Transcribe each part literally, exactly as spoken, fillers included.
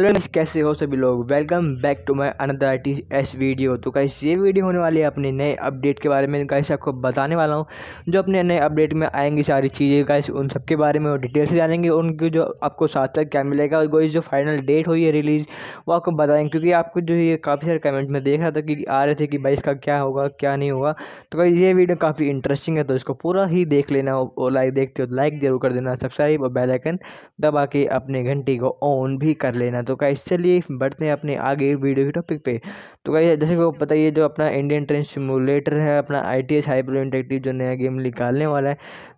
Hello guys, कैसे हो सभी लोग। Welcome back to my another IT S video. तो गाइस ये वीडियो होने वाली है अपने नए अपडेट के बारे में। गाइस आपको बताने वाला हूँ जो अपने नए अपडेट में आएंगी सारी चीज़ें। गाइस उन सब के बारे में वो डिटेल से जानेंगे, उनकी जो आपको साथ साथ क्या मिलेगा और गाइस जो फाइनल डेट हुई है रिलीज़ वो आपको बताएंगे। क्योंकि आपको जो ये काफ़ी सारे कमेंट में देख रहा था कि आ रहे थे कि भाई इसका क्या होगा क्या नहीं होगा। तो गाइस ये वीडियो काफ़ी इंटरेस्टिंग है, तो इसको पूरा ही देख लेना। और लाइक देखते हो लाइक जरूर कर देना, सब्सक्राइब और बेल आइकन दबा के अपने घंटी को ऑन भी कर लेना। तो गाइस चलिए बढ़ते हैं अपने आगे वीडियो के टॉपिक पे। तो गाइस जैसे कि पता ही है जो अपना इंडियन ट्रेन सिमुलेटर है, अपना I T S Highbrow interactive जो नया गेम निकालने वाला है,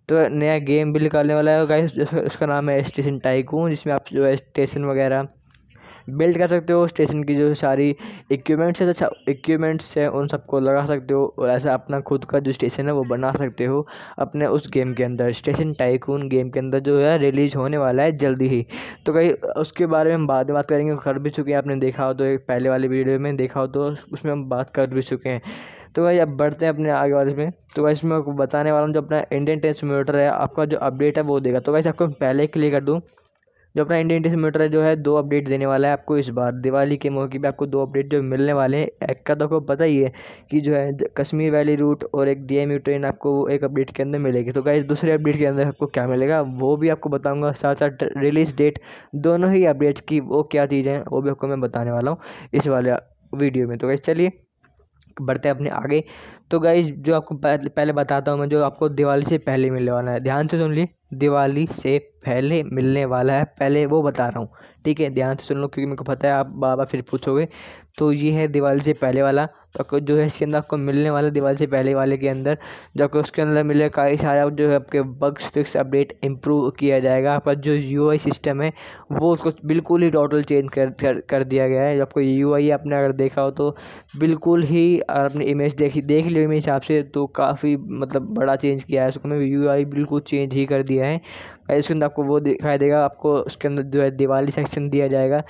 तो नया गेम भी निकालने वाला है गाइस। उसका नाम है स्टेशन टाइकून, जिसमें आप जो है स्टेशन वगैरह बिल्ड कर सकते हो। स्टेशन की जो सारी इक्विपमेंट्स है, अच्छा इक्विपमेंट्स हैं, उन सबको लगा सकते हो और ऐसा अपना खुद का जो स्टेशन है वो बना सकते हो अपने उस गेम के अंदर। स्टेशन टाइकून गेम के अंदर जो है रिलीज़ होने वाला है जल्दी ही। तो कहीं उसके बारे में हम बाद में बात करेंगे, कर भी चुके हैं। आपने देखा हो तो एक पहले वाले वीडियो में देखा हो तो उसमें हम बात कर भी चुके हैं। तो भाई अब बढ़ते हैं अपने आगे वाले में। तो वैसे मैं आपको बताने वाला हूँ जो अपना इंडियन ट्रेन सिम्युलेटर है आपका जो अपडेट है वो देगा। तो वैसे आपको पहले क्लियर कर दूँ जो अपना इंडियन ट्रेन सिम्युलेटर जो है दो अपडेट देने वाला है आपको इस बार। दिवाली के मौके पे आपको दो अपडेट जो मिलने वाले हैं, एक का तो आपको पता ही है कि जो है कश्मीर वैली रूट और एक डी एम यू ट्रेन आपको एक अपडेट के अंदर मिलेगी। तो गाइस दूसरे अपडेट के अंदर आपको क्या मिलेगा वो भी आपको बताऊंगा, साथ साथ रिलीज डेट दोनों ही अपडेट्स की वो क्या चीज़ें हैं वो भी आपको मैं बताने वाला हूँ इस वाले वीडियो में। तो गाइस चलिए बढ़ते हैं अपने आगे। तो गाइस जो आपको पहले बताता हूँ मैं जो आपको दिवाली से पहले मिलने वाला है, ध्यान से सुन ली, दिवाली से पहले मिलने वाला है, पहले वो बता रहा हूँ, ठीक है, ध्यान से सुन लो क्योंकि मेरे को पता है आप बाबा फिर पूछोगे। तो ये है दिवाली से पहले वाला, तो जो है इसके अंदर आपको मिलने वाला दिवाली से पहले वाले के अंदर जो आपको उसके अंदर मिलेगा काफ़ी सारा जो है आपके बग्स फिक्स अपडेट इम्प्रूव किया जाएगा। आपका जो यू आई सिस्टम है वो उसको बिल्कुल ही टोटल चेंज कर, कर कर दिया गया है। जो आपको यू आई आपने अगर देखा हो तो बिल्कुल ही आपने इमेज देखी देख ली मेरे हिसाब से, तो काफ़ी मतलब बड़ा चेंज किया है उसको। मैं यू आई बिल्कुल चेंज ही कर दिया है। इसके अंदर आपको वो दिखाई देगा, आपको उसके अंदर जो है दिवाली सेक्शन दिया जाएगा।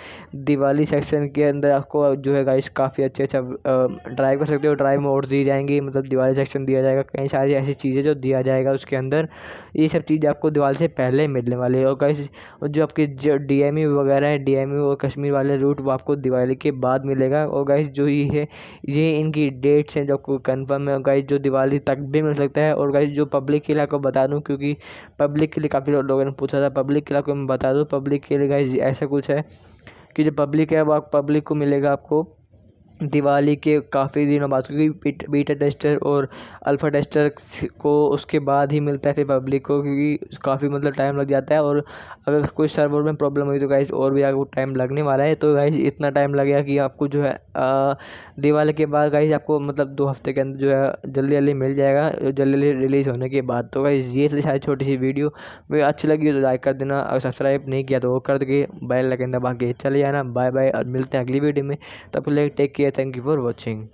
दिवाली सेक्शन के अंदर आपको जो है गाइस काफ़ी अच्छे अच्छा ड्राइव कर सकते हो, ड्राइव मोड दी जाएंगी, मतलब दिवाली सेक्शन दिया जाएगा, कई सारी ऐसी चीज़ें जो दिया जाएगा उसके अंदर। ये सब चीज़ आपको दिवाली से पहले मिलने वाली है। और गाइस जो आपके जो डी एम यू वगैरह है, डी एम यू और कश्मीर वाले रूट वो आपको दिवाली के बाद मिलेगा। और गाइस जो ये है ये इनकी डेट्स हैं जो आपको कन्फर्म है। और गाइस जो दिवाली तक भी मिल सकता है। और गाइस जो पब्लिक के लिए आपको बता दूँ, क्योंकि पब्लिक के लिए काफ़ी लोगों ने पूछा था, पब्लिक के लिए आपको मैं बता दूँ, पब्लिक के लिए गाइस ऐसा कुछ है कि जो पब्लिक है वो पब्लिक को मिलेगा आपको दिवाली के काफ़ी दिनों बाद, क्योंकि बीटा टेस्टर और अल्फ़ा टेस्टर को उसके बाद ही मिलता है फिर पब्लिक को, क्योंकि काफ़ी मतलब टाइम लग जाता है। और अगर कोई सर्वर में प्रॉब्लम हुई तो गाइस और भी आपको टाइम लगने वाला है। तो गाइस इतना टाइम लगेगा कि आपको जो है दिवाली के बाद गाइस आपको मतलब दो हफ्ते के अंदर जो है जल्दी जल्दी मिल जाएगा, जल्दी जल्दी रिलीज़ होने के बाद। तो गाइस ये सारी छोटी सी वीडियो मुझे अच्छी लगी तो लाइक कर देना, अगर सब्सक्राइब नहीं किया तो वो कर दे, बेल आइकन दबा के चले जाना। बाय बाय, मिलते हैं अगली वीडियो में, तब तक take care, thank you for watching.